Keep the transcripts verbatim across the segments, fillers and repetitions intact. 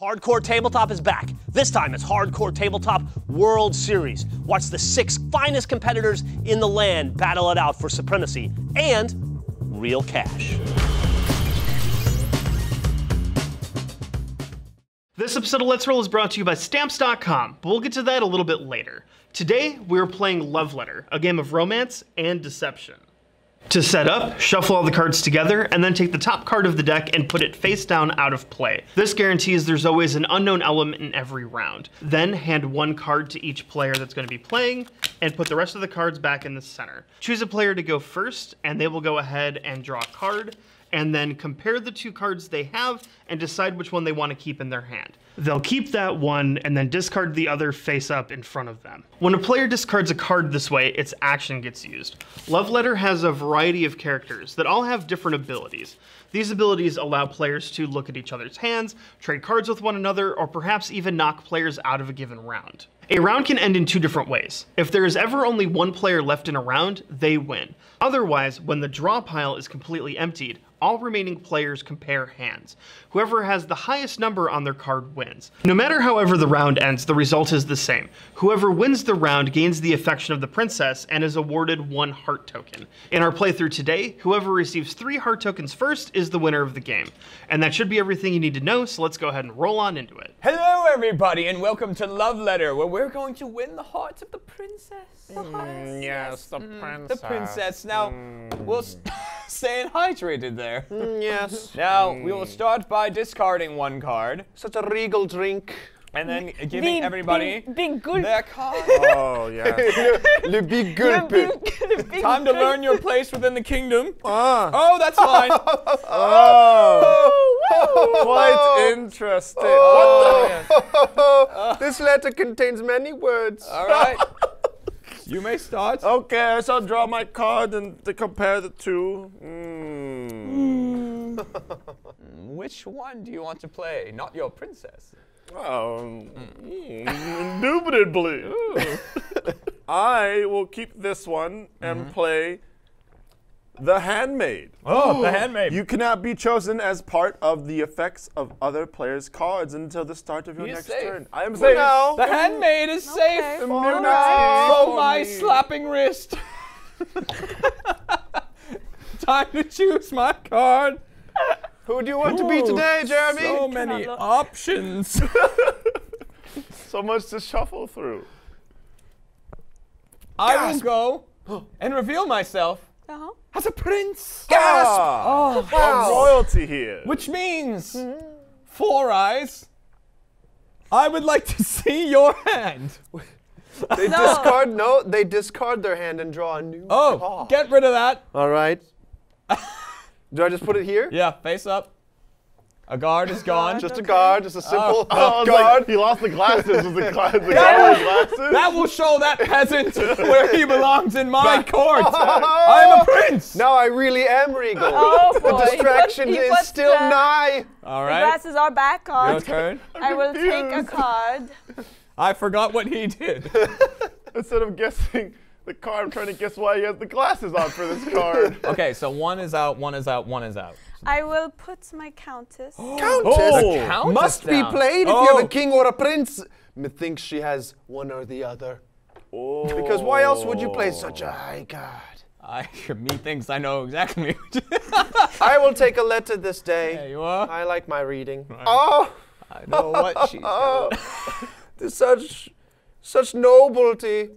Hardcore Tabletop is back. This time it's Hardcore Tabletop World Series. Watch the six finest competitors in the land battle it out for supremacy and real cash. This episode of Let's Roll is brought to you by Stamps dot com, but we'll get to that a little bit later. Today, we're playing Love Letter, a game of romance and deception. To set up, shuffle all the cards together, and then take the top card of the deck and put it face down out of play. This guarantees there's always an unknown element in every round. Then hand one card to each player that's going to be playing, and put the rest of the cards back in the center. Choose a player to go first, and they will go ahead and draw a card, and then compare the two cards they have and decide which one they want to keep in their hand. They'll keep that one and then discard the other face up in front of them. When a player discards a card this way, its action gets used. Love Letter has a variety of characters that all have different abilities. These abilities allow players to look at each other's hands, trade cards with one another, or perhaps even knock players out of a given round. A round can end in two different ways. If there is ever only one player left in a round, they win. Otherwise, when the draw pile is completely emptied, all remaining players compare hands. Whoever has the highest number on their card wins. No matter however the round ends, the result is the same. Whoever wins the round gains the affection of the princess and is awarded one heart token. In our playthrough today, whoever receives three heart tokens first is the winner of the game. And that should be everything you need to know, so let's go ahead and roll on into it. Hello everybody, and welcome to Love Letter, where we're going to win the hearts of the princess. The mm, yes, the mm, princess. The princess. Now, mm. we'll staying hydrated there. Mm, yes. Now, we will start by discarding one card. Such a regal drink. And then giving big, everybody big, big gulp. Their card. Oh, yeah. le, le big gulp. Le big, le big Time gulp. to learn your place within the kingdom. Ah. Oh, that's mine. Oh. Oh. Quite interesting. Oh. What the oh. This letter contains many words. All right. You may start. Okay, so I'll draw my card and to compare the two. Mm. Mm. Which one do you want to play? Not your princess. Oh, mm. Mm. Indubitably. I will keep this one and mm-hmm. play The Handmaid. Oh, Ooh. The Handmaid. You cannot be chosen as part of the effects of other players' cards until the start of your You're next safe. turn. I am safe. Well, the Handmaid is okay. safe. From right. oh, my me. slapping wrist. Time to choose my card. Who do you want Ooh, to be today, Jeremy? So many options. So much to shuffle through. I Gasp. will go and reveal myself. Uh-huh. As a prince! Gasp! Oh, oh, wow. Royalty here. Which means, mm-hmm. Four Eyes, I would like to see your hand. They no. discard, no, they discard their hand and draw a new Oh, card. Get rid of that. All right. Do I just put it here? Yeah, face up. A guard is gone. Just okay. a guard, just a simple oh, oh, guard. Like, he lost the glasses. Was the guard the glasses? That will show that peasant where he belongs in my Back. court. Oh, I am a prince. Now I really am regal. Oh, the distraction he put, he is still the, nigh. All right. The glasses are back on. Your turn. I will take a card. I forgot what he did. Instead of guessing the card, I'm trying to guess why he has the glasses on for this card. Okay, so one is out, one is out, one is out. I will put my countess. Countess? Oh, countess must down. be played oh. if you have a king or a prince. Methinks she has one or the other. Oh. Because why else would you play such a high card? I, methinks I know exactly. I will take a letter this day. Yeah, you are. I like my reading. Right. Oh! I know what she oh. said. There's such, such nobility.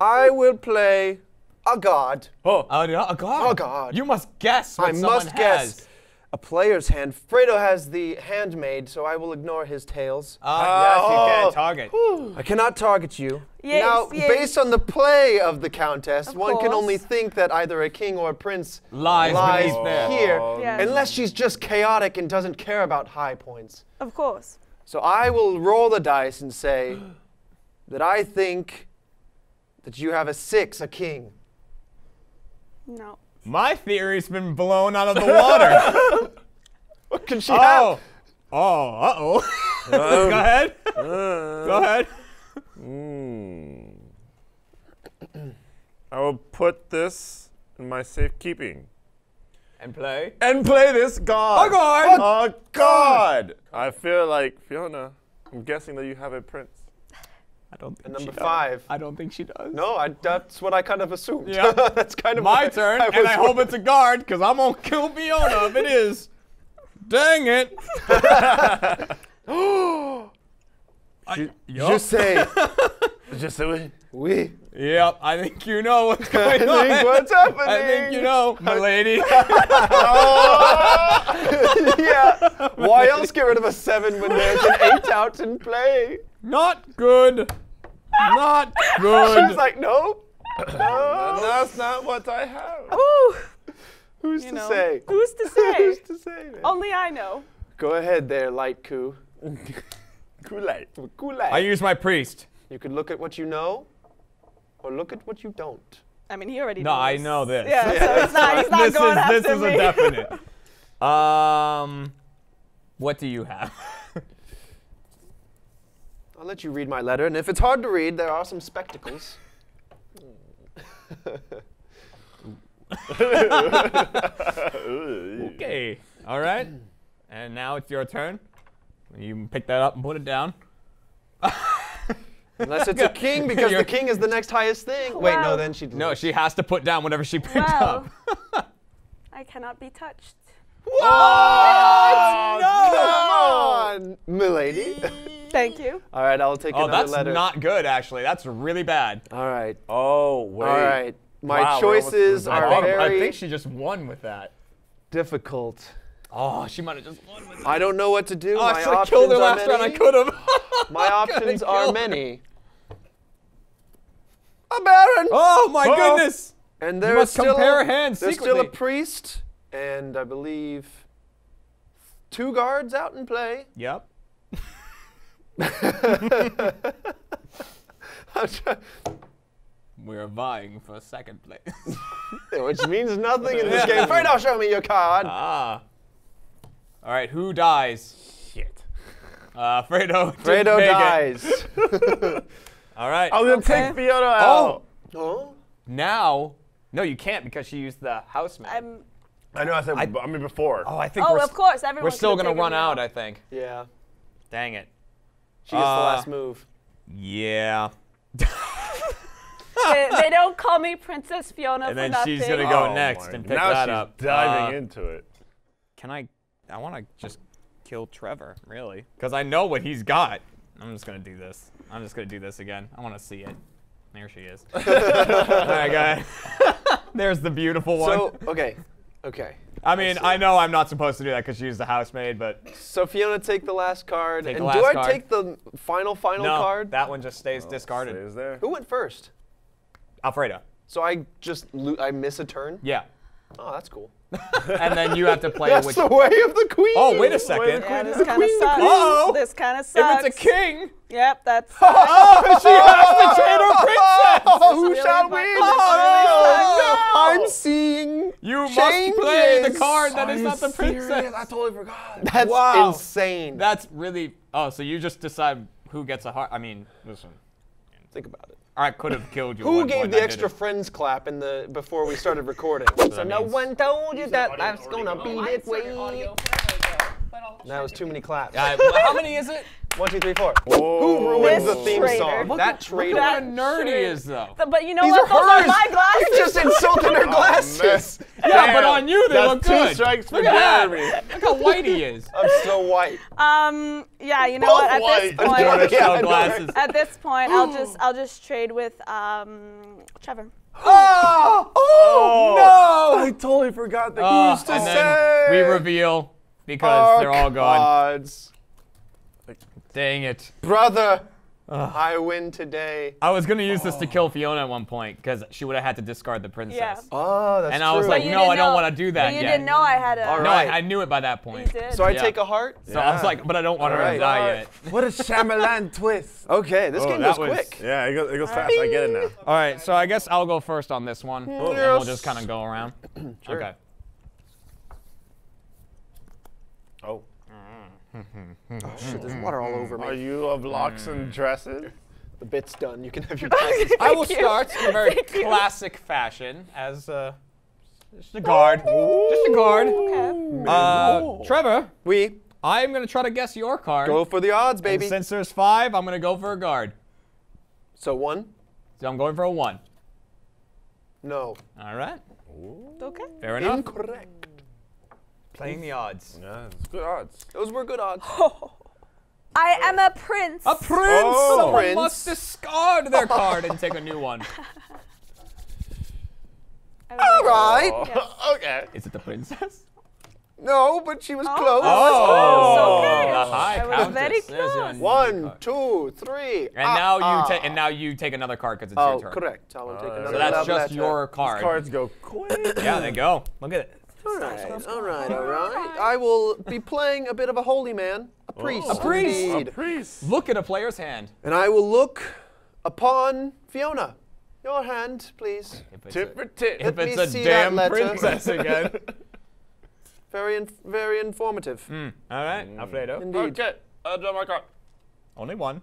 I will play a god. Oh, uh, a god? A god. You must guess what I someone must has. guess. A player's hand. Fredo has the handmaid, so I will ignore his tails. Uh, oh, yes, you can target. Whew. I cannot target you. Yes, now, yes. based on the play of the countess, of one course. can only think that either a king or a prince lies, lies here, yes. unless she's just chaotic and doesn't care about high points. Of course. So I will roll the dice and say that I think that you have a six, a king. No. My theory's been blown out of the water. What can she oh. have? Oh, uh-oh. Um, Go ahead. Uh, Go ahead. Mm. I will put this in my safekeeping. And play. And play this. God. Oh, God. Oh, God. I feel like, Fiona, I'm guessing that you have a prince. I don't think number she does. five. I don't think she does. No, I, that's what I kind of assumed. Yeah. That's kind of my turn, I and I hope it's a guard, because I'm going to kill Fiona if it is. Dang it. I, yep. Je sais. Je sais. Oui. Yep, I think you know what's going on. I think on. what's happening. I think you know, my lady. Oh, yeah. Why else get rid of a seven when there's an eight out in play? Not good. Not good. She's like, no. No. That's not what I have. Ooh. Who's you to know. say? Who's to say? Who's to say? Man? Only I know. Go ahead there, Light Coup. Kool-Aid. Kool-Aid. I use my priest. You could look at what you know, or look at what you don't. I mean, he already knows. No, I know this. Yeah, yeah. So it's not, he's not this going is, after This me. is a definite. Um, what do you have? I'll let you read my letter, and if it's hard to read, there are some spectacles. Okay. All right. And now it's your turn. You can pick that up and put it down. Unless it's a king, because the king is the next highest thing. Wow. Wait, no, then she No, she has to put down whatever she picked wow. up. I cannot be touched. What? Oh, no! Come on, milady. Thank you. All right, I'll take oh, another that's letter. That's not good, actually. That's really bad. All right. Oh, wait. All right. My wow, choices are I very... I think she just won with that. Difficult. Oh, she might have just won with it. I don't know what to do. Oh, I should have killed her last round. I could have. My options are many. A baron. Oh, my uh-oh. goodness. And there you must is still compare a, hands there's secretly. still a priest, and I believe two guards out in play. Yep. I'm trying. We're vying for second place. Which means nothing in this game. Right now, show me your card. Ah. All right, who dies? Shit. Uh, Fredo. Fredo dies. All right. I'll okay. take Fiona out. Oh. oh. Now. No, you can't because she used the house map. I'm, I know. I said. I, I mean, before. Oh, I think. Oh, we're of course. Everyone. We're still gonna run out, out. I think. Yeah. Dang it. She gets uh, the last move. Yeah. they, they don't call me Princess Fiona and for then nothing. She's gonna go oh next and pick now that she's up. Diving uh, into it. Can I? I want to just kill Trevor, really, because I know what he's got. I'm just gonna do this. I'm just gonna do this again. I want to see it. There she is. All right, guys. There's the beautiful one. So okay, okay. I mean, I, I know I'm not supposed to do that because she's the housemaid, but. So Fiona, take the last card. Take and the last do I card. take the final final no, card? That one just stays oh, discarded. Stays there. Who went first? Alfredo. So I just lo I miss a turn? Yeah. Oh, that's cool. And then you have to play that's which the way of the queen. Oh, wait a second. Yeah, this kind of sucks. Uh-oh. This kind of sucks. If it's a king. Yep, that's. Oh, she has to trade her princess. Oh, who really shall win? Oh, really no. I'm seeing. You changes. must play the card that Are is not the princess. Serious? I totally forgot. That's wow. insane. That's really. Oh, so you just decide who gets a heart. I mean, listen. Think about it. I could have killed you. Who gave point, the I extra friends clap in the before we started recording? So, so no one told you that I was gonna be this way. That was too many claps. Uh, how many is it? One, two, three, four. Whoa. Who ruins this the theme traitor. song? Look, that traitor. Look how nerdy she is though. The, but you know These what? Those are, are my glasses. You just insulted her glasses. Oh, yeah, Damn. but on you they That's look two good. Two strikes for Jeremy. Look how white he is. I'm so white. Um. Yeah. You know Both what? At white. this point, at, yeah, at this point, I'll just I'll just trade with um Trevor. Oh! Oh, oh no! I totally forgot that uh, he used to and say. Then we reveal because oh, they're all gone. Gods. Dang it. Brother, Ugh. I win today. I was going to use oh. this to kill Fiona at one point because she would have had to discard the princess. Yeah. Oh, that's and true. And I was like, no, I don't want to do that you yet. You didn't know I had a... All right. No, I, I knew it by that point. You did. So I yeah. take a heart? So yeah. I was like, but I don't want All her right. to die right. yet. What a Shyamalan twist. Okay, this oh, game goes was, quick. Yeah, it goes, it goes fast. I get it now. All right, so I guess I'll go first on this one. Yes. And we'll just kind of go around. Sure. Okay. Oh. Oh shit, there's water all over me. Are you of locks mm. and dresses? The bit's done, you can have your dresses. I will you. start in a very classic fashion, as uh, Just a guard. Ooh. Just a guard. Okay. Uh, Trevor. We. I'm going to try to guess your card. Go for the odds, baby. And since there's five, I'm going to go for a guard. So one? So I'm going for a one. No. All right. Ooh. Okay. Fair enough. Incorrect. Playing the odds. Yeah, it's good odds. Those were good odds. Oh. I oh. am a prince. A prince! Oh. Someone prince. must discard their card and take a new one. All right. Oh. Yes. Okay. Is it the princess? No, but she was oh. close. Oh, okay. Oh. I was very close. One, two, three. And ah, now ah. you take. And now you take another card because it's oh, your turn. Correct. I will uh, take another. So that's just your card. These cards go quick. Yeah, they go. Look at it. All right, all right, all right. I will be playing a bit of a holy man, a priest. Oh. A priest. Indeed. A priest. Look at a player's hand. And I will look upon Fiona. Your hand, please. Tip for tip. If it's a, if it's a damn princess again. Very, inf very informative. Mm. All right, mm. Alfredo. Indeed. Okay, I'll draw my card. Only one.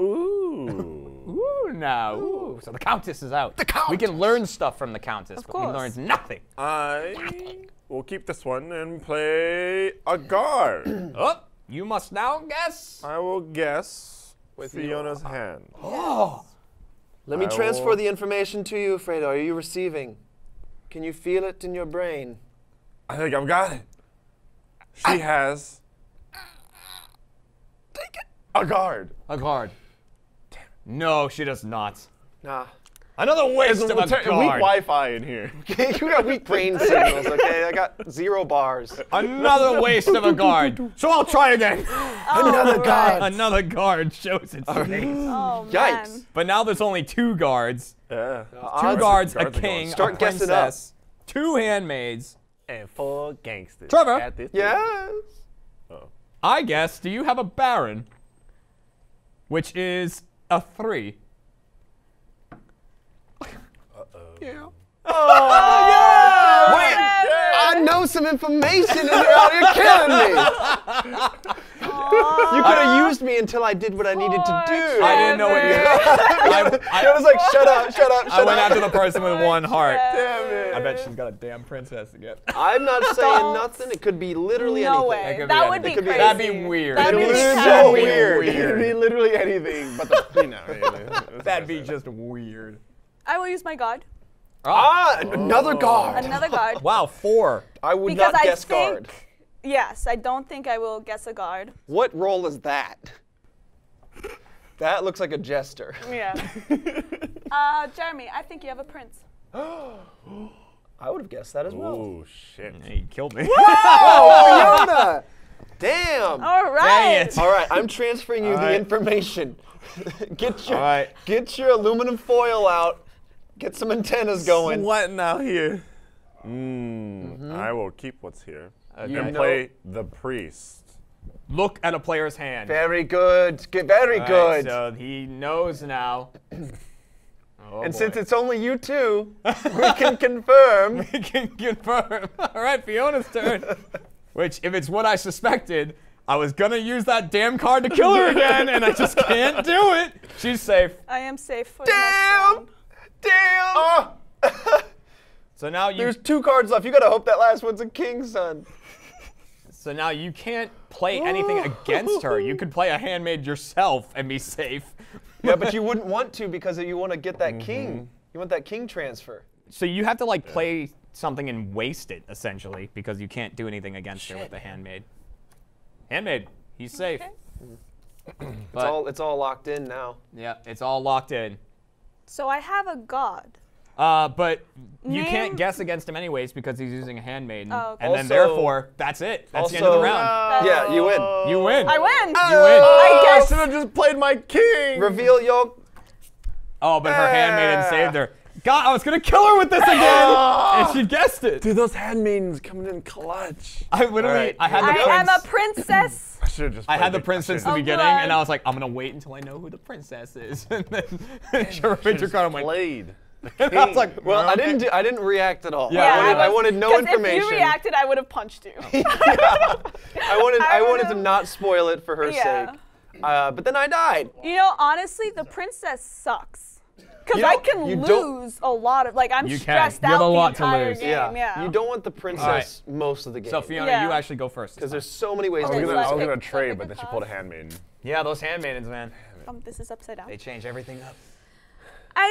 Ooh. Ooh, now. Ooh. So the Countess is out. The Countess. We can learn stuff from the Countess, of but course. we learned nothing. I nothing. will keep this one and play a guard. Oh, you must now guess. I will guess with Fiona's your... hand. Oh. Let me I transfer will... the information to you, Alfredo. Are you receiving? Can you feel it in your brain? I think I've got it. She I... has. Take it. A guard. A guard. Damn. No, she does not. Nah. Another waste of a guard. Weak Wi-Fi in here. You got weak brain signals, okay? I got zero bars. Another waste of a guard. So I'll try again. Oh, Another right. guard. Another guard shows its oh, face. Oh, man. Yikes. But now there's only two guards. Yeah. Two uh, guards, guards, a king, a Start princess, two handmaids, and four gangsters. Trevor. At this yes. Oh. I guess, do you have a baron? Which is a three. Uh-oh. Yeah. Oh, yeah! Wait! Yeah. I know some information in here. You're killing me! Aww. You could have used me until I did what I needed to do. I didn't know what you did. I was like, shut up, shut up, shut up. I went up. after the person with one heart. Damn it. I bet she's got a damn princess again. I'm not saying nothing. It could be literally no anything. Way. That would be, be crazy. That'd be weird. That'd be so weird. It could be literally anything, but the, you know. Really. That'd be just weird. I will use my god. Oh. Ah, another oh. guard. Another guard. Wow, four. I would because not I guess think, guard. Yes, I don't think I will guess a guard. What role is that? That looks like a jester. Yeah. uh, Jeremy, I think you have a prince. I would have guessed that as well. Oh, shit. He killed me. Whoa, Fiona! Damn. All right. Dang it. All right, I'm transferring you All the right. information. Get your, All right. get your aluminum foil out. Get some antennas going. Sweating out here. Mm, mm-hmm. I will keep what's here. Okay. And play the priest. Look at a player's hand. Very good. Very All good. Right, so he knows now. Oh and boy. Since it's only you two, we can confirm. We can confirm. All right, Fiona's turn. Which, if it's what I suspected, I was gonna use that damn card to kill her again, and I just can't do it. She's safe. I am safe for the next round. Damn! Oh. So now you. There's two cards left. You gotta hope that last one's a king, son. So now you can't play anything against her. You could play a handmaid yourself and be safe. Yeah, but you wouldn't want to because you want to get that mm-hmm. king. You want that king transfer. So you have to like play something and waste it essentially because you can't do anything against Shit. her with the handmaid. Handmaid, he's safe. Okay. It's all it's all locked in now. Yeah, it's all locked in. So I have a god. Uh, but you Name? can't guess against him anyways because he's using a handmaiden. Oh, okay. And also, then therefore, that's it. That's also, the end of the round. Uh, yeah, you win. You win. I win. Oh, you win. I guess. I should have just played my king. Reveal your... Oh, but her ah. handmaiden saved her. God, I was going to kill her with this again. Oh. And she guessed it. Dude, those handmaidens coming in clutch. I literally, right. I had the I prince. am a princess. I should have just I had the prince since the oh, beginning, God. and I was like, I'm going to wait until I know who the princess is. And then Trevor Richard kind of played. And I was like, well, I didn't, do, I didn't react at all. Yeah. Yeah, I, wanted, I, was, I wanted no information. If you reacted, I would have punched you. yeah. I wanted, I, I wanted to not spoil it for her yeah. sake. Uh, but then I died. You know, honestly, the princess sucks. Because I can lose a lot of, like, I'm you stressed can. out you have a lot the entire to lose. game. Yeah. Yeah. You don't want the princess right. most of the game. So, Fiona, yeah. you actually go first. Because there's so many ways oh, to do it. I was going to trade, but then she pulled a handmaiden. Yeah, those handmaidens, man. Um, this is upside down. They change everything up. I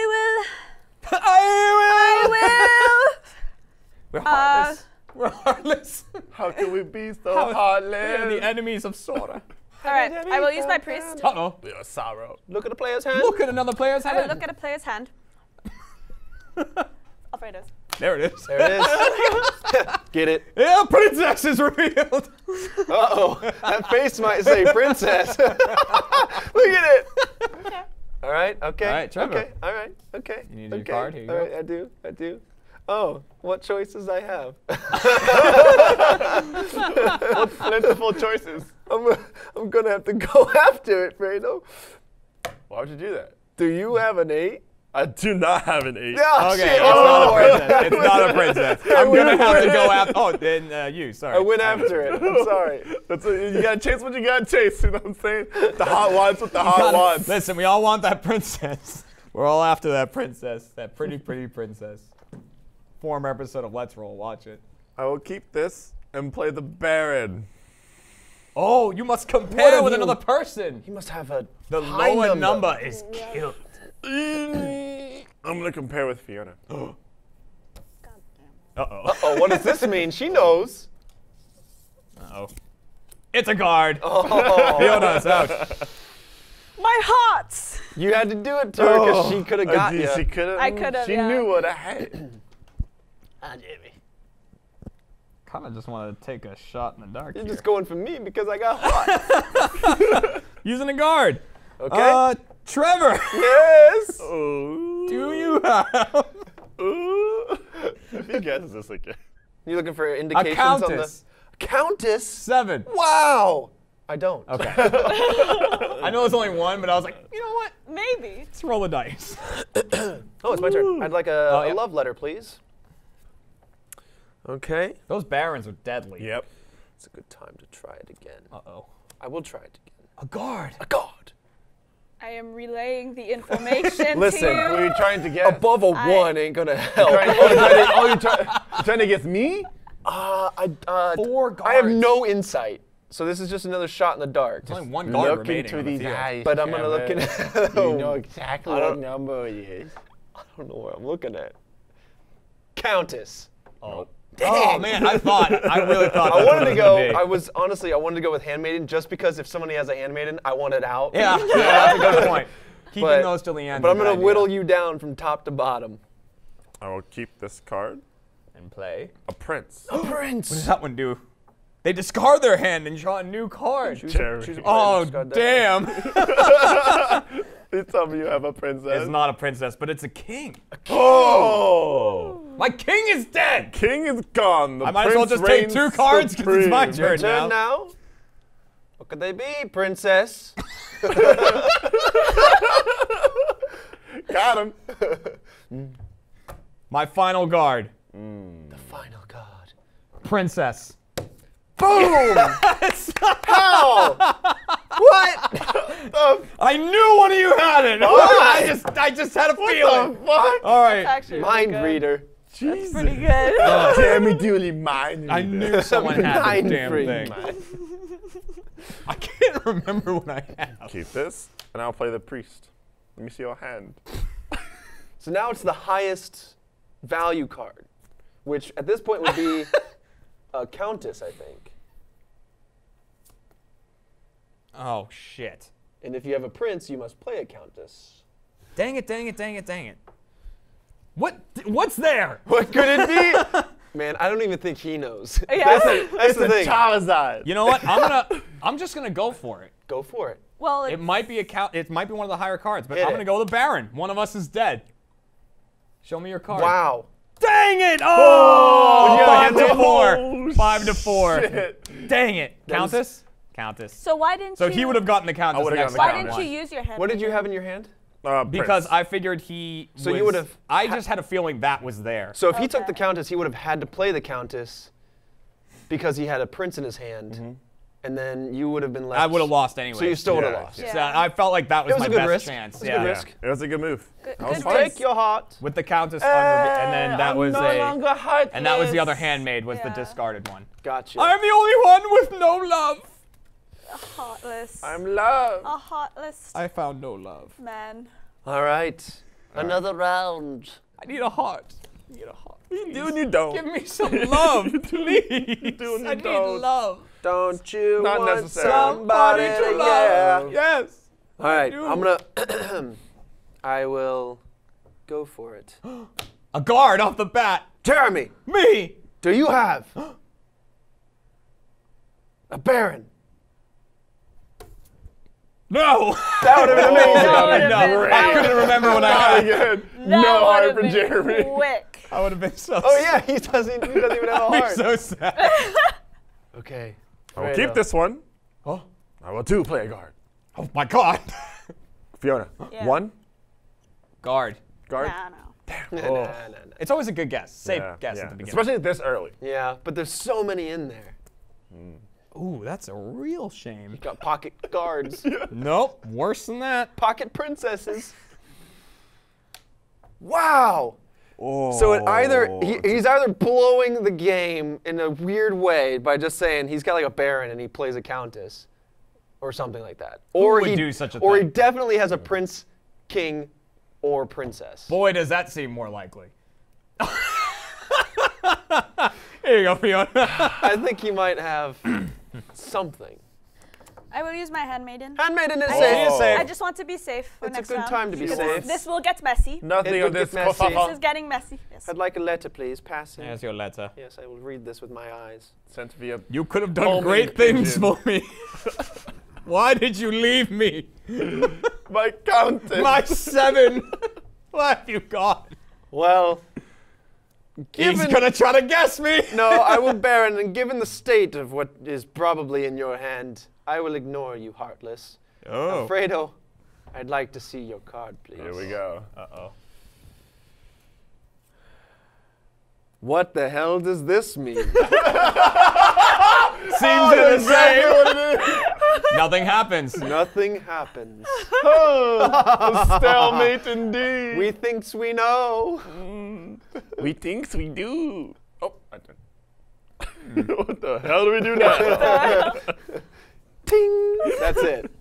will. I will. I will. We're heartless. Uh, We're heartless. How can we be so How heartless? We're the enemies of Sora. All right, I will use my priest. Uh-oh. We are sorrow. Look at a player's hand. Look at another player's hand. I will look at a player's hand. Alfredo's. There it is. There it is. Get it? Yeah, princess is revealed. Uh-oh. That face might say princess. Look at it. Okay. All right, okay. All right, Trevor. Okay, all right, okay. You need okay. your card? Here you all go. All right, I do, I do. Oh, what choices I have. What plentiful choices. I'm, I'm going to have to go after it, Fredo. Why would you do that? Do you have an eight? I do not have an eight. Oh, okay, shit. It's oh, not a princess. It's not a princess. I'm going to have to go after Oh, then uh, you, sorry. I went after it. I'm sorry. That's what, you got to chase what you got to chase. You know what I'm saying? The hot ones with the hot ones. Listen, we all want that princess. We're all after that princess. That pretty, pretty princess. Former episode of Let's Roll. Watch it. I will keep this and play the Baron. Oh, you must compare with you? another person. You must have a the high lower number, number is yeah. killed. I'm gonna compare with Fiona. Uh oh. Uh oh. What does this mean? She knows. Uh oh. It's a guard. Oh. Fiona's out. My hearts. You had to do it to her because oh. she could have got you. She could have. I could have. She yeah. knew what I had. Ah, Jamie. Kind of just wanted to take a shot in the dark. You're here. just going for me because I got hot. Using a guard. Okay. Uh, Trevor. Yes. Ooh. Do you have? Ooh. He guesses this again. You looking for indications a countess. on this? Countess. Seven. Wow. I don't. Okay. I know there's only one, but I was like, you know what? Maybe. Let's roll the dice. Oh, it's my turn. I'd like a, oh, yeah. a love letter, please. Okay. Those barons are deadly. Yep. It's a good time to try it again. Uh-oh. I will try it again. A guard. A guard. I am relaying the information Listen, to you. Listen, we're trying to get... Above a I one ain't gonna help. You're trying, oh, you're trying, to, oh, you're try, you're trying to guess me? Uh, I, uh, Four guards. I have no insight. So this is just another shot in the dark. There's only one guard remaining to these eyes. But I'm going to look at... You know exactly what number it is. I don't know what I'm looking at. Countess. Oh. Dang. Oh man, I thought, I really thought. I wanted to go. I was honestly, I wanted to go with handmaiden just because if somebody has a handmaiden, I want it out. Yeah, yeah. That's a good point. Keeping but, those till the end. But I'm gonna idea. whittle you down from top to bottom. I will keep this card and play a prince. A prince. What does that one do? They discard their hand and draw a new card. Choose a, choose a oh damn! You tell me you have a princess. It's not a princess, but it's a king. A king. Oh. My king is dead! The king is gone. The I might as well just take two cards because it's my turn, turn now. now. What could they be, princess? Got him. Mm. My final guard. Mm. The final guard. Princess. Boom! Yes. How? What? The I knew one of you had it. Oh, I just, I just had a what feeling. The fuck? All right. Mind reader. Jesus. That's pretty good. Oh. Jeremy Dooley, mind. I knew someone had the damn thing. I can't remember what I have. Keep this, and I'll play the priest. Let me see your hand. So now it's the highest value card, which at this point would be a countess, I think. Oh, shit. And if you have a prince, you must play a countess. Dang it, dang it, dang it, dang it. What? What's there? What could it be? Man, I don't even think he knows. Yeah. That's, a, that's the thing. Charizard. You know what? I'm gonna. I'm just gonna go for it. Go for it. Well, it might be a count. It might be one of the higher cards, but I'm it. gonna go with the Baron. One of us is dead. Show me your card. Wow. Dang it! Oh, oh five yeah, to four. Oh, five to four. Shit. Dang it, Countess. Countess. So why didn't? So you he would have gotten the Countess. I next gotten the why countess. didn't you use your hand? What did you have in your hand? Uh, because I figured he So was, you would have I just had a feeling that was there. So if okay. he took the Countess, he would have had to play the Countess because he had a prince in his hand. Mm-hmm. and then you would have been left. I would have lost anyway. So you still yeah. would have lost. Yeah. So I felt like that was, was my best risk. chance. It was yeah. a good risk. Yeah. It was a good move. Good, that was good take your heart. With the countess, uh, and then that I'm was no a, longer heartless. And that was the other handmaid was yeah. the discarded one. Gotcha. I'm the only one with no love. A heartless. I'm love. A heartless. I found no love. Man. All right, All another right. round. I need a heart. I need a heart. Please. You do and you don't. Give me some love, please. You do and you I don't. need love. Don't you Not want necessary. somebody to love? Yeah. Yes. All right, I'm gonna. I will go for it. A guard off the bat. Jeremy. Me. Do you have a baron? No! That would have been amazing. Oh, that no, been I couldn't remember when I had it. No heart for Jeremy. Quick. I would have been so Oh, yeah, he doesn't, he doesn't even have a heart. so sad. Okay. I will right keep up. this one. Oh. I will too play a guard. Oh, my God. Fiona, yeah. one? Guard. Guard? Nah, no. Damn. Oh. Nah, nah, nah. It's always a good guess. Safe yeah, guess yeah. at the beginning. Especially this early. Yeah, but there's so many in there. Mm. Ooh, that's a real shame. You got pocket guards. yeah. Nope, worse than that. Pocket princesses. Wow. Oh. So it either he, he's either blowing the game in a weird way by just saying he's got like a baron and he plays a countess, or something like that. Or Who would he do such a or thing? he definitely has a prince, king, or princess. Boy, does that seem more likely. Here you go, Fiona. I think he might have. Something. I will use my handmaiden. Handmaiden is safe. Oh. I just want to be safe. For it's next a good round. time to be safe. This will get messy. Nothing of this. Messy. This is getting messy. Yes. I'd like a letter, please. Pass it. Here's your letter. Yes, I will read this with my eyes. Sent via. You could have done All great things you. for me. Why did you leave me? My countess. My seven. What have you got? Well. Given He's gonna try to guess me! No, I will Baron, and given the state of what is probably in your hand, I will ignore you, Heartless. Oh. Alfredo, I'd like to see your card, please. Here we go. Uh-oh. What the hell does this mean? Seems oh, the same. Nothing happens. Nothing happens. Oh, stalemate indeed. We thinks we know. Mm. We thinks we do. Oh, I don't. Mm. What the hell do we do now? Ting. That's it.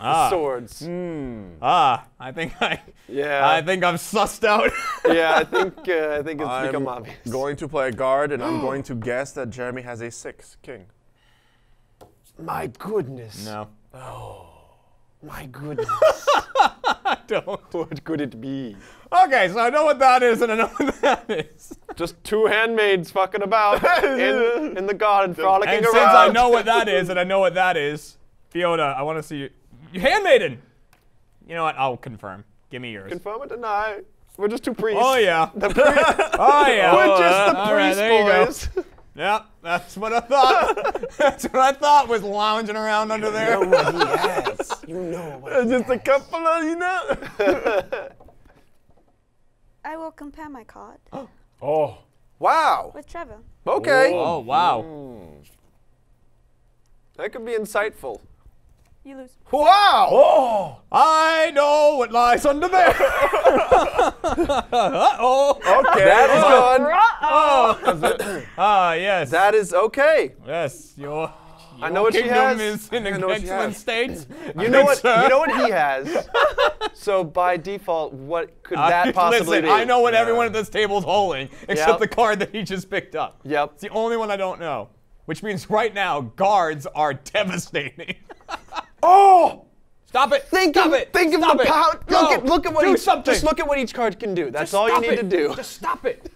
Ah. Swords. Mm. Ah, I think I. Yeah. I think I'm sussed out. yeah, I think uh, I think it's I'm become obvious. I'm going to play a guard, and I'm going to guess that Jeremy has a six king. My goodness. No. Oh. My goodness. I don't. What could it be? Okay, so I know what that is, and I know what that is. Just two handmaids fucking about in, in the garden, frolicking and around. And since I know what that is, and I know what that is, Fiona, I want to see you. You handmaiden! You know what? I'll confirm. Give me yours. Confirm or deny. We're just two priests. Oh, yeah. The priests. oh, yeah. We're just the All priest right, boys. There you go. Yep, that's what I thought. that's what I thought was lounging around you under there. You know what he has. You know what It's just has. a couple of, you know. I will compare my card. oh. Wow. With Trevor. Okay. Oh, oh wow. Mm. That could be insightful. You lose. Wow! Oh, I know what lies under there. Uh-oh. Okay, that is gone. Uh-oh. Ah, uh, yes. That is okay. Yes, your, your I know what kingdom she has. is in an excellent state. You know what? Sir. You know what he has. So by default, what could uh, that possibly listen, be? I know what yeah. everyone at this table is holding, except yep. the card that he just picked up. Yep. It's the only one I don't know, which means right now guards are devastating. Oh! Stop it! Think stop of it! Think stop of the power! Look at look at what do each something. Just look at what each card can do. That's just all you need it. to do. Just stop it.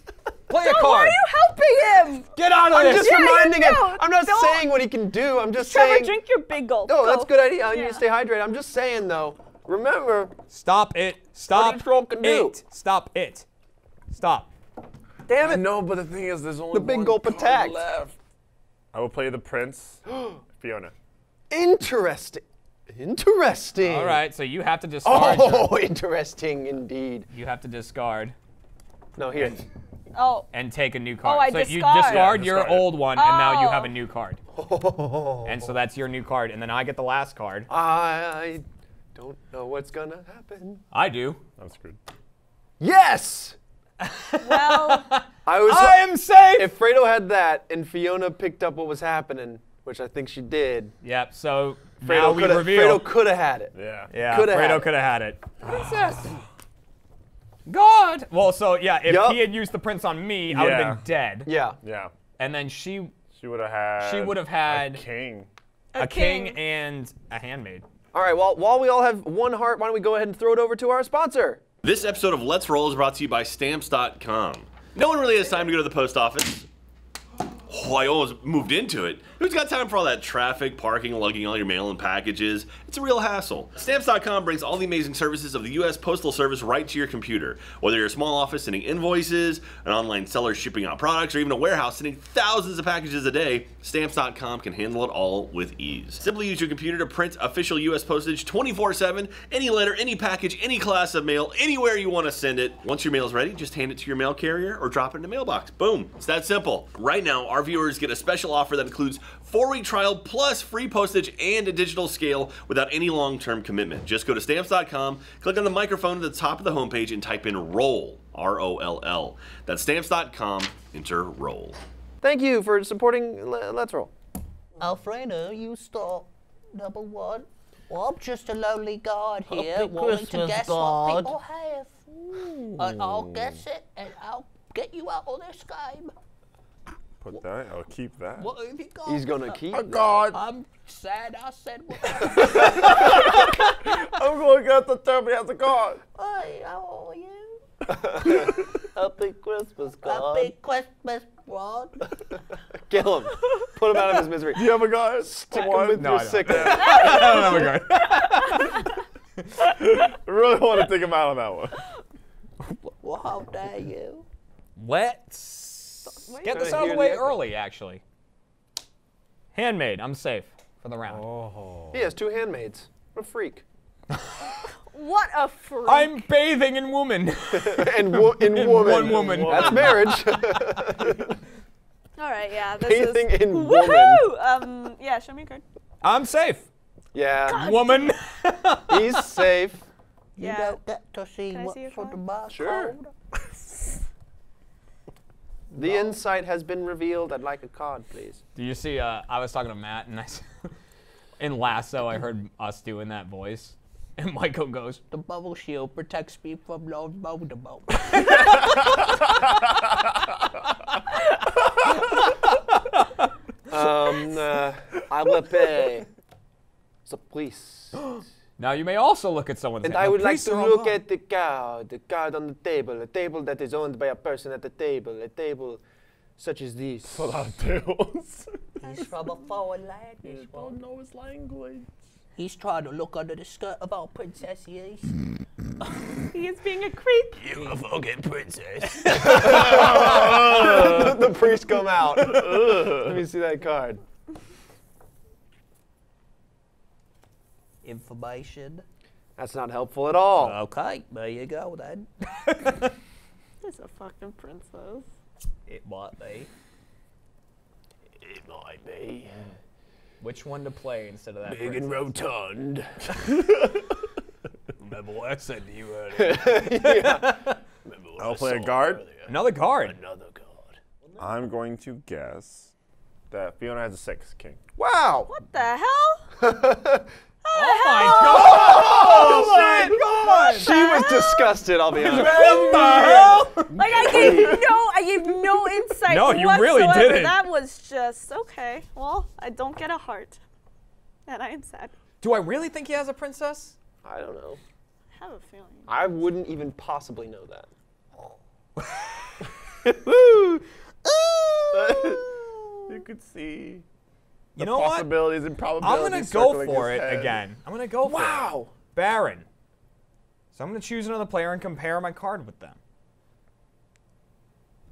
Play so a card. Why are you helping him? Get out of I'm this! I'm just yeah, reminding him. Don't. I'm not don't. saying what he can do. I'm just Trevor, saying. Trevor, drink your big gulp. No, oh, that's a good idea. I yeah. need to stay hydrated. I'm just saying though. Remember. Stop it! Stop what can it! Do. Stop it! Stop! Damn it! No, but the thing is, there's only the big one gulp attack left. I will play the prince, Fiona. Interesting. Interesting. All right, so you have to discard. Oh, her. interesting indeed. You have to discard. No, here. And, oh. And take a new card. Oh, I so discard. You discard yeah, your discard old one, oh. and now you have a new card. And so that's your new card. And then I get the last card. I don't know what's going to happen. I do. I'm screwed. Yes! Well, I, was, I am safe! If Fredo had that and Fiona picked up what was happening, which I think she did. Yep, so Fredo now we reveal. Fredo could have had it. Yeah, yeah. Could've Fredo could have had it. Princess! God! Well, so yeah, if yep. he had used the prince on me, yeah. I would have been dead. Yeah. Yeah. And then she... She would have had... She would have had... A king. A, a king. king and a handmaid. All right, well, while we all have one heart, why don't we go ahead and throw it over to our sponsor? This episode of Let's Roll is brought to you by Stamps dot com. No one really has time to go to the post office. Oh, I almost moved into it. Who's got time for all that traffic, parking, lugging all your mail and packages? It's a real hassle. Stamps dot com brings all the amazing services of the U S Postal Service right to your computer. Whether you're a small office sending invoices, an online seller shipping out products, or even a warehouse sending thousands of packages a day, Stamps dot com can handle it all with ease. Simply use your computer to print official U S postage twenty-four seven, any letter, any package, any class of mail, anywhere you want to send it. Once your mail's ready, just hand it to your mail carrier or drop it in the mailbox. Boom. It's that simple. Right now, our viewers get a special offer that includes four-week trial plus free postage and a digital scale without any long-term commitment. Just go to stamps dot com, click on the microphone at the top of the homepage, and type in roll, R O L L. That's stamps dot com, enter roll. Thank you for supporting Let's Roll. Alfredo, you stole number one. Well, I'm just a lonely guard here Happy wanting Christmas to guess God. What people have. Ooh. And I'll guess it, and I'll get you out of this game. Put that, I'll keep that. What have you got? He's gonna keep it. Oh, God. I'm sad I said what I I'm gonna get the therapy at the card. Hey, how are you? Happy Christmas, God. Happy Christmas, Rod. Kill him. Put him out of his misery. Do you have a guard? Stick him with no, your sickness. I don't have a guard. I really want to take him out on that one. Well, how dare you? Let's get this out of the way early, actually. Handmaid, I'm safe for the round. Oh. He has two handmaids. What a freak. What a freak. I'm bathing in woman. and wo in, in woman. One woman. That's marriage. All right, yeah. This bathing is, in woohoo! Woman. Um, yeah, show me a card. I'm safe. Yeah. God. Woman. He's safe. You yeah. don't get to see Can what for the bar Sure. The oh. insight has been revealed. I'd like a card, please. Do you see, uh, I was talking to Matt, and I in Lasso, I heard us doing that voice. And Michael goes, the bubble shield protects me from Lord Voldemort. um, uh, I will pay the priest. Now you may also look at someone's And hand. I would like to look at the card, the card on the table, a table that is owned by a person at the table, a table such as this. Full of tables. He's from a foreign land. He don't know his language. He's trying to look under the skirt of our princess, yes. He is being a creep. You a fucking princess. the, the priests come out. Let me see that card. Information. That's not helpful at all. Okay, there you go then. It's a fucking princess. It might be. It might be. Which one to play instead of that? Big princess? And rotund. Remember what I said to you earlier. Yeah. Remember what I'll I play saw a guard. Earlier. Another guard. Another guard. I'm going to guess that Fiona has a six king. Wow. What the hell? Oh my God! Oh my God! She was disgusted. I'll be honest. What the hell? Like I gave no, I gave no insight. No, you really didn't. That was just okay. Well, I don't get a heart, and I am sad. Do I really think he has a princess? I don't know. I have a feeling. I wouldn't even possibly know that. Woo! You could see. You know what? Possibilities and probabilities. I'm gonna go for it head. again. I'm gonna go for wow. it. Wow! Baron. So I'm gonna choose another player and compare my card with them.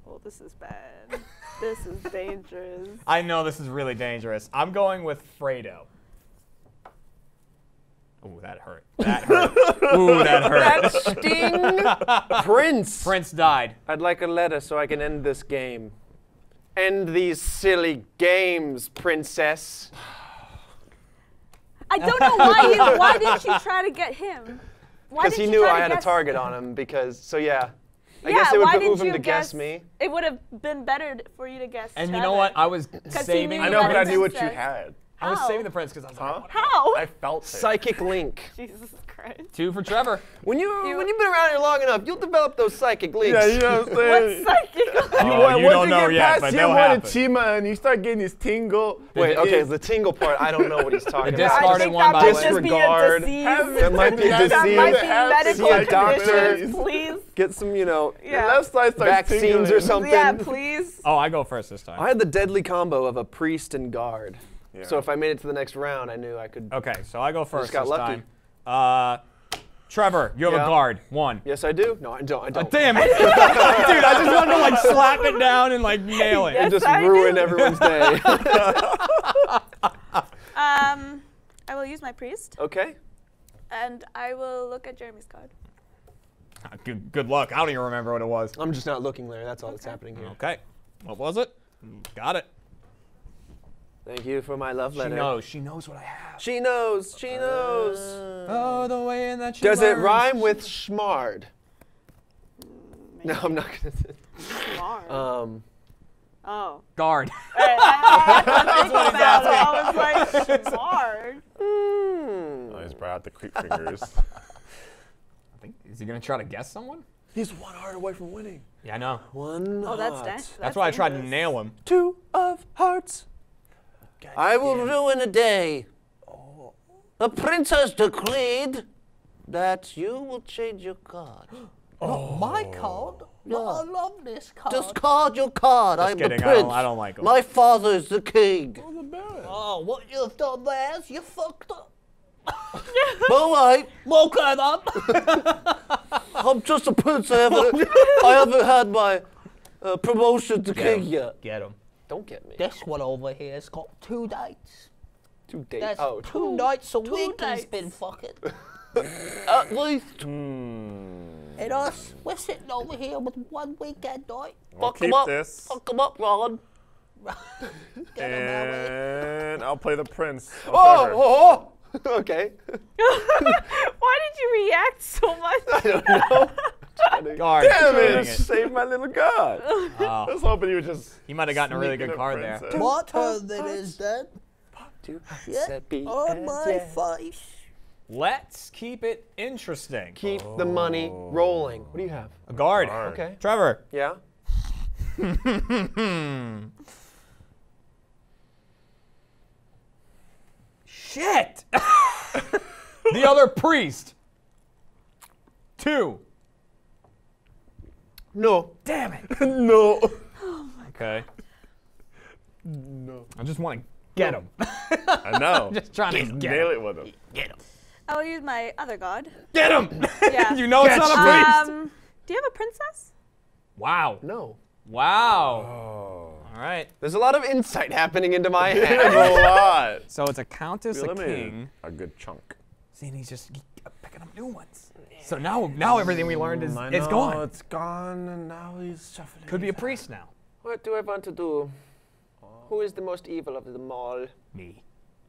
Well, this is bad. This is dangerous. I know this is really dangerous. I'm going with Fredo. Ooh, that hurt. That hurt. Ooh, that hurt. That sting. Prince. Prince died. I'd like a letter so I can end this game. End these silly games, princess. I don't know why you, why did you try to get him? Because he knew I had a target on him, because, so yeah. I yeah, guess it would behoove him to guess, guess me. It would have been better for you to guess And Trevor. You know what? I was saving I know, but I knew what you had. How? I was saving the prince because I was huh? like, how? I felt it. Psychic link. Jesus Christ. Two for Trevor. When, you, you, when you've been around here long enough, you'll develop those psychic links. Yeah, you know what I'm saying? What's psychic links? Oh, you, uh, you don't you know yet, but they'll happen. Once you get past and you start getting this tingle. Wait, okay, the tingle part, I don't know what he's talking about. The discarded one by disregard. That might be a disease. That might be medical conditions, doctor, please. Get some, you know, yeah. left side vaccines tingling. Or something. Yeah, please. Oh, I go first this time. I had the deadly combo of a priest and guard. Yeah. So if I made it to the next round, I knew I could. Okay, so I go first. I just got this lucky. Time. Uh, Trevor, you have yeah. a guard. One. Yes, I do. No, I don't. I don't. Uh, damn it, dude! I just wanted to like slap it down and like nail it. Yes, and just I ruin do. Everyone's day. um, I will use my priest. Okay. And I will look at Jeremy's card. Good, good luck. I don't even remember what it was. I'm just not looking, Larry. That's all okay. that's happening here. Okay. What was it? Got it. Thank you for my love letter. She knows. She knows what I have. She knows. She knows. Uh, oh, the way in that she Does learns. It rhyme with schmard? Maybe. No, I'm not going to. Schmard? Um. Oh. Guard. All right, I, I, I, was like, I was like, schmard? Mm. Oh, he's brought out the creep fingers. Is he gonna try to guess someone? He's one heart away from winning. Yeah, I know. One. Oh, that's that's, that's why dangerous. I tried to nail him. Two of hearts. God I will damn. Ruin a day. Oh. The princess declared that you will change your card. Oh. Not my card. Yeah. I love this card. Discard your card. Just I'm kidding. The prince. I don't, I don't like him. My father is the king. Oh, the man. Oh, what you've done there is you fucked up. All right, woke it up. I'm just a prince. I haven't, I haven't had my uh, promotion to get king him. Yet. Get him. Don't get me. This one over here has got two dates. Two dates? That's oh, two, two nights a two week dates. He's been fucking. At least. Mm. And us, we're sitting over here with one weekend night. We'll fuck him up. This. Fuck him up, Ron. Get him out of here. And I'll play the prince. Oh, oh, oh. Okay. Why did you react so much? I don't know. Guard. Damn it! Saved my little guard. Oh. I was hoping you would just. You might have gotten a really good card there. What her that is dead? Yeah. On my face. Let's keep it interesting. Keep oh. the money rolling. What do you have? A guard. guard. Okay. Trevor. Yeah. Shit! The other priest. Two. No. Damn it. No. Oh my okay. God. No. I just want to get no. him. I know. I'm just trying just to get nail him. It with him. Get him. I will use my other god. Get him! Yeah. You know get it's not a priest. Um, do you have a princess? Wow. No. Wow. Oh. All right. There's a lot of insight happening into my head. A lot. So it's a countess, a king, a good chunk. See, and he's just picking up new ones. Yeah. So now, now everything we learned is it's gone. It's gone, and now he's shuffling. Could be a priest now. What do I want to do? Oh. Who is the most evil of them all? Me.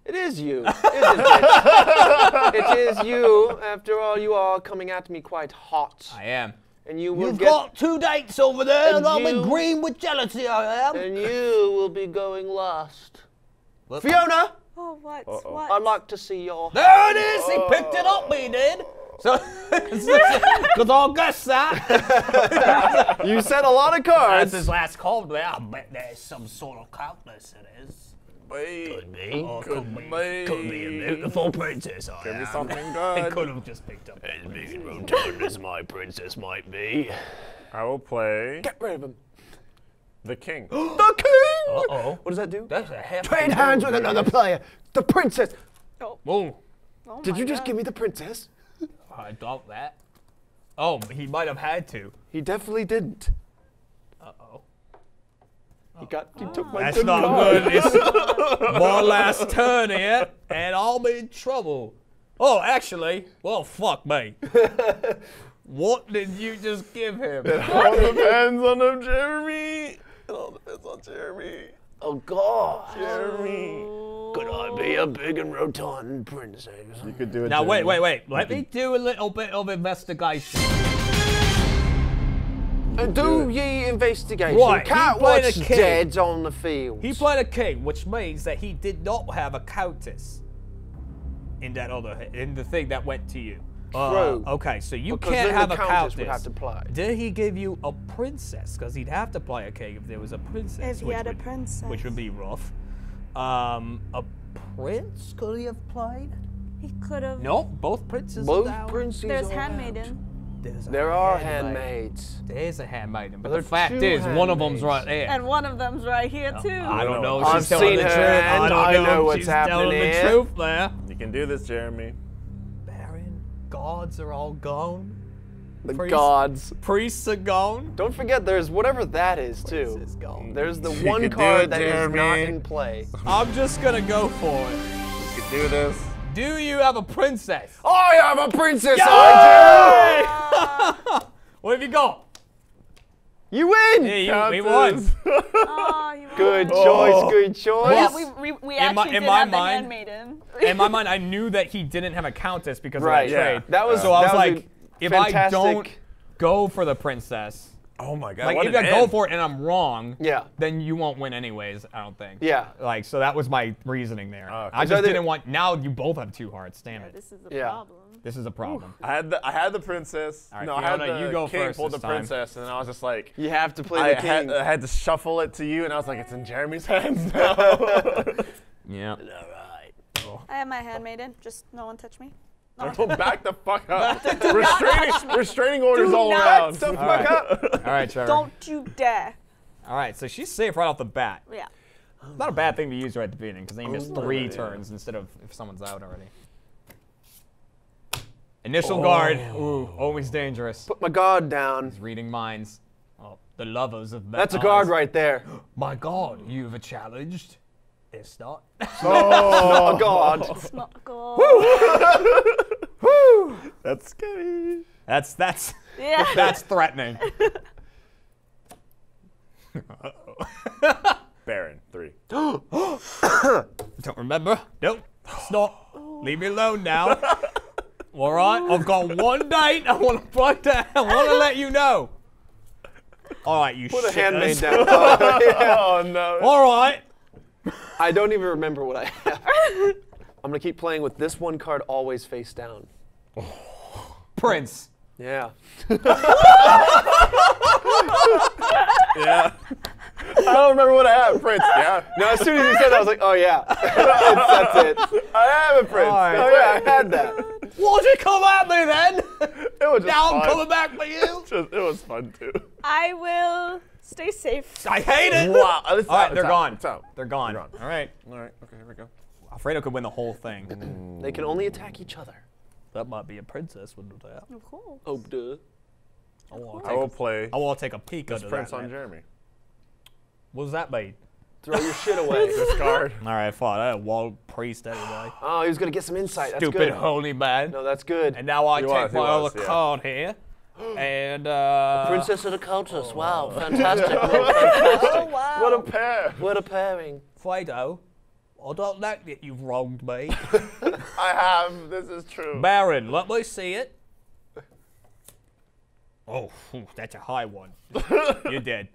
It is you, isn't it? It is you. After all, you are coming at me quite hot. I am. And you will You've get got two dates over there, and, and I'm in green with jealousy, I am. And you will be going last. What? Fiona! Oh, what? Uh-oh. What? I'd like to see your... There it is! He picked it up, he did! So, because I'll guess that. You said a lot of cards. That's his last call. I bet there's some sort of countless it is. Be. Could be. Or could, could be. be. Could be a beautiful princess. I could am. Be something good. It could have just picked up. As big and rotund as my princess might be. I will play. Get rid of him. The king. The king. Uh oh. What does that do? That's a half. Trade hands with another player. The princess. Oh. Whoa. Oh Did you just God. Give me the princess? I doubt that. Oh, he might have had to. He definitely didn't. Uh oh. He got, he oh. took my That's good not card. Good. It's my last turn here, and I'll be in trouble. Oh, actually, well, fuck me. What did you just give him? It all depends on him, Jeremy. It all depends on Jeremy. Oh God, Jeremy. Oh. Could I be a big and rotund princess? You could do it. Now Jeremy. wait, wait, wait. Let me do a little bit of investigation. And do ye investigation. Right, Catwatch dead on the field. He played a king, which means that he did not have a countess in that other in the thing that went to you. True. Uh, okay, so you because can't have a countess. Would have to play. Did he give you a princess? Because he'd have to play a king if there was a princess. If he had would, a princess, which would be rough. Um, a prince could he have played? He could have. No, both princes. Both are princes. There's handmaiden. There are handmaids. There is a handmaiden, but the fact is, one of them's right there. And one of them's right here, too. I don't know. I've seen her, and I know what's happening here. She's telling the truth there. You can do this, Jeremy. Baron, gods are all gone. The gods. Priests are gone. Don't forget, there's whatever that is, too. There's the one card that is not in play. I'm just going to go for it. You can do this. Do you have a princess? I have a princess, Yay! I do! What have you got? You win! Yeah, you, we won. Oh, you won. Good choice, oh. good choice. Yeah, we, we, we actually in my, in did my have mind, handmaiden. In my mind, I knew that he didn't have a countess because right, of the yeah. trade. That was, so I was, was like, if I don't go for the princess, oh my God! Like what if I end. go for it and I'm wrong, yeah, then you won't win anyways. I don't think. Yeah. Like so that was my reasoning there. Uh, I just I didn't want. Now you both have two hearts. Damn it. Yeah, this is a yeah. problem. This is a problem. Ooh. I had the I had the princess. All right, no, Fiona, I had the you go king first pulled the time. princess, and I was just like, you have to play I the king. Had, I had to shuffle it to you, and I was like, it's in Jeremy's hands now. Yeah. All right. Oh. I have my handmaiden. Just no one touch me. No, back the fuck up. restraining, restraining orders all around. Back the fuck all right. up. All right, Trevor. Don't you dare. All right, so she's safe right off the bat. Yeah. Not a bad thing to use right at the beginning, because then you miss three yeah. turns instead of if someone's out already. Initial oh. guard. Ooh, always dangerous. Put my guard down. He's reading minds. Oh, the lovers of metals. That's a guard right there. My God, you've challenged. It's not. Oh. It's not a god. It's not a god. Woo. Woo. That's scary. That's that's yeah. that's threatening. Uh-oh. Baron three. Don't remember. Nope. Stop. Oh. Leave me alone now. All right. I've got one date. I want to plug that. I want to let you know. All right. You put a handmaid down. Oh, yeah. Oh no. All right. I don't even remember what I have. I'm gonna keep playing with this one card always face down. Prince. Yeah. Yeah. I don't remember what I have, Prince. Yeah. No, as soon as he said that, I was like, oh yeah. It's, that's it. I have a Prince. Right. Oh yeah, I had that. Why'd you come at me then? It was just now fun. I'm coming back for you. Just, it was fun too. I will. Stay safe. I hate it. Wow. All right, they're gone. They're gone. All right. All right. Okay, here we go. Alfredo could win the whole thing. They can only attack each other. That might be a princess, wouldn't it? Of course. Oh, duh. I will play. I will take a peek at this prince on Jeremy. What was that, mate? Throw your shit away. Discard. All right, fine. I had a wall priest anyway. Oh, he was gonna get some insight. That's good. Stupid holy man. No, that's good. And now I take my other card here. And uh the princess and the countess. Oh. Wow, fantastic. Fantastic. Oh, wow. What a pair. What a pairing. Fredo, I don't like that you've wronged me. I have, this is true. Baron, let me see it. Oh, that's a high one. You're dead.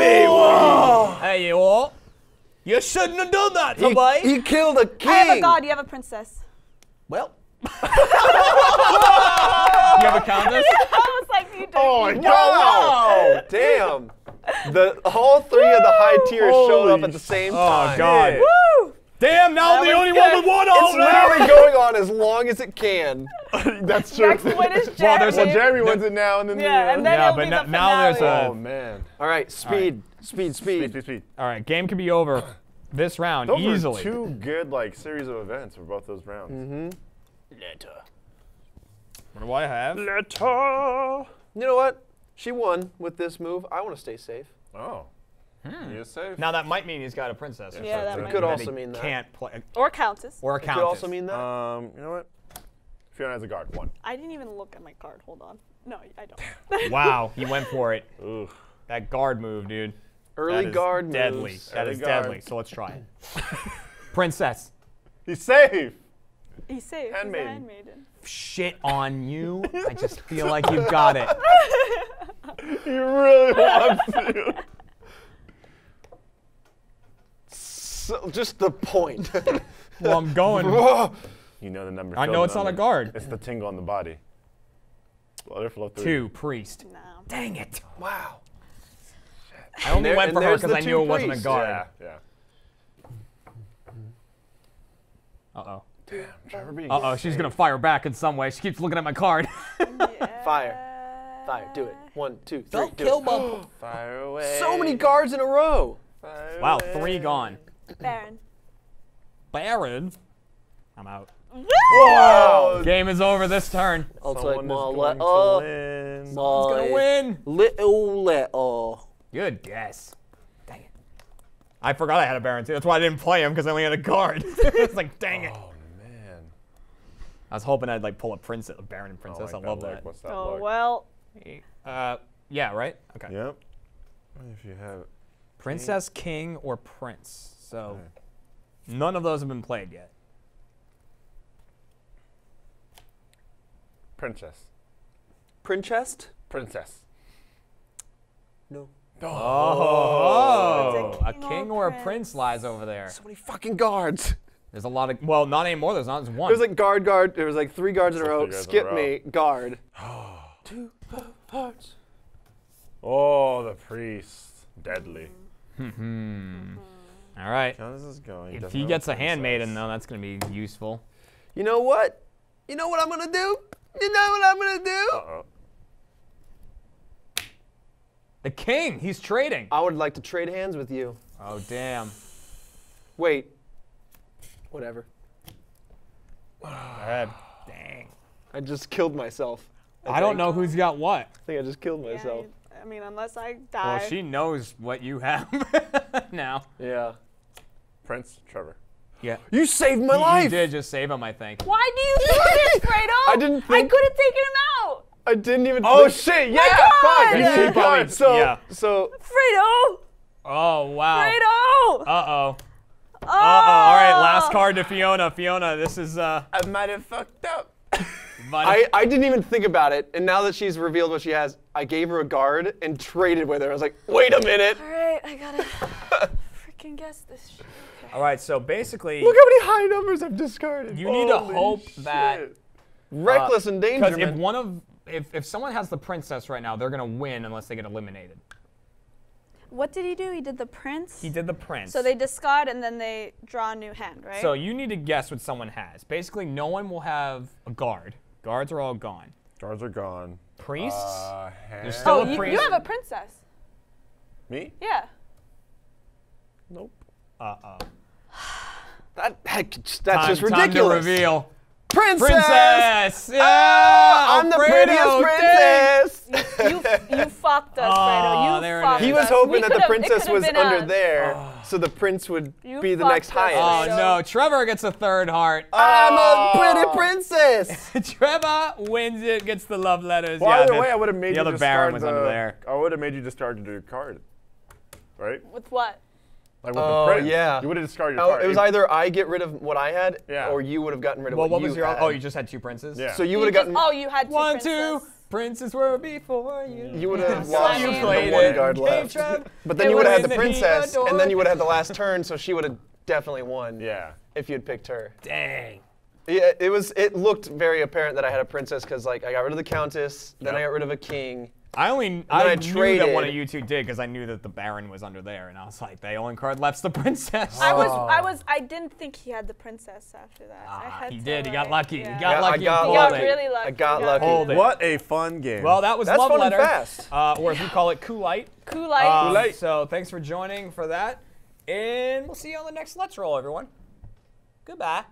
Hey, you all. You shouldn't have done that to me. You killed a king. I have a god, you have a princess. Well. You have a countess? Yeah, I was like, you don't. Oh my God! Wow. Damn! The all three Woo! of the high tiers Holy showed up at the same time. Oh God! Yeah. Woo! Damn! Now I'm the only good. one with one arm. It's literally going on as long as it can. That's true. Next one is Jeremy. Well, there's a Jeremy wins it now, and then yeah, and then yeah, but the now there's a. Oh man! All right, speed, all right. speed, speed, speed, speed, speed. All right, game can be over this round those easily. Those were two good like series of events for both those rounds. Mm-hmm. Letter. What do I have? Letter. You know what? She won with this move. I want to stay safe. Oh. Hmm. You're safe. Now that might mean he's got a princess. Yeah, yeah that might could mean. also mean that. Can't play. Or countess. Or a countess. It could also mean that. Um, you know what? Fiona has a guard. One. I didn't even look at my card. Hold on. No, I don't. Wow, he went for it. Ooh. That guard move, dude. Early guard deadly. Moves. That Early is guard. deadly. So let's try it. Princess. He's safe. He's safe. Handmaiden. He's handmaiden. Shit on you. I just feel like you've got it. He really wants to. So just the point. Well, I'm going. You know the number. I know it's on a guard. It's the tingle on the body. Flow Two priest. No. Dang it! Wow. I only there, went for her because I knew it wasn't a guard. Yeah. yeah. Uh oh. Damn, Trevor B. Uh oh, she's gonna fire back in some way. She keeps looking at my card. Yeah. Fire. Fire. Do it. One, two, three. Don't do kill Bumble. Fire away. So many guards in a row. Fire wow, away. Three gone. Baron. Baron. I'm out. Wow! Game is over this turn. I'll take my letter. Someone's gonna win. Little letter. Good guess. Dang it. I forgot I had a Baron too. That's why I didn't play him because I only had a guard. It's like, dang it. Oh man. I was hoping I'd like pull a princess, a Baron and princess. Oh, I, I love that. What's that oh look? well. Uh, yeah. Right. Okay. Yep. If you have princess, king, king or prince. So right. None of those have been played yet. Princess. Princess? Princess. No. Oh, oh. A, king a king or a prince. prince lies over there. So many fucking guards. There's a lot of, well, not anymore, there's not, there's one. There's like guard, guard, there was like three guards in a row, skip a row. me, guard. Two hearts. Oh, the priest, deadly. Mm-hmm. All right. How this is going? If he gets a handmaiden though, that's gonna be useful. You know what? You know what I'm gonna do? You know what I'm gonna do? Uh-oh. The king, he's trading. I would like to trade hands with you. Oh, damn. Wait. Whatever. All right. Dang. I just killed myself. I, I don't know who's got what. I think I just killed myself. Yeah, I mean, unless I die. Well, she knows what you have now. Yeah. Prince Trevor. Yeah. You saved my you, life! You did just save him, I think. Why do you do this, Fredo? I didn't think... I could have taken him out! I didn't even Oh, think... shit! Yeah! My God! Fuck! Yeah. So, yeah. so... Fredo! Oh, wow. Fredo! Uh-oh. Uh-oh. Oh. All right, last card to Fiona. Fiona, this is, uh... I might have fucked up. I, I didn't even think about it, and now that she's revealed what she has, I gave her a guard and traded with her. I was like, wait a minute! All right, I gotta freaking guess this shit. All right, so basically, look how many high numbers I've discarded. You Holy need to hope shit. that uh, reckless endangerment. Because if one of if if someone has the princess right now, they're gonna win unless they get eliminated. What did he do? He did the prince. He did the prince. So they discard and then they draw a new hand, right? So you need to guess what someone has. Basically, no one will have a guard. Guards are all gone. Guards are gone. Priests. Uh, There's still oh, a priest. You have a princess. Me? Yeah. Nope. Uh oh. That, that, that's time, just ridiculous. Time to reveal. Princess! Princess! Yeah! Oh, I'm the Fredo, prettiest princess! You, you, you fucked us, Fredo. You oh, fucked us. He was hoping we that the princess was under us. there, oh. so the prince would you be the next us, highest. Oh, no. Trevor gets a third heart. Oh. I'm a pretty princess! Trevor wins it, gets the love letters. Well, yeah, either way, I would have made the you other Baron was under there. I would have made you discard your card, right? With what? Like with oh, the prince, yeah. you would have discarded your oh, card. It was either I get rid of what I had, yeah. or you would have gotten rid of well, what, what was you your, had. Oh, you just had two princes? Yeah. So you, you would have gotten... Oh, you had two One, princes. two, princes were before you. You would have lost you the one it. guard left. But then it you would have had the princess, the and then you would have had the last turn, so she would have definitely won Yeah. if you had picked her. Dang. Yeah, it, was, it looked very apparent that I had a princess, because like I got rid of the countess, then yep. I got rid of a king. I only I, I knew that one of you two did because I knew that the Baron was under there, and I was like, the only card left's the princess. Oh. I was I was I didn't think he had the princess after that. Ah, I had he did. He got lucky. Yeah. He got yeah, lucky. I got, he got really lucky. I got, got lucky. What a fun game. Well, that was That's Love fun Letter, and fast. Uh, or as we call it, Kool-Aid. Kool-Aid. Um, Kool-Aid. So thanks for joining for that, and we'll see you on the next Let's Roll, everyone. Goodbye.